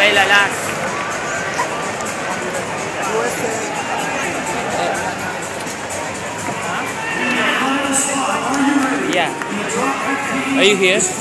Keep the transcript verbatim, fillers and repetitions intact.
Venezuela, Laos. Huh? Yeah. Are you here?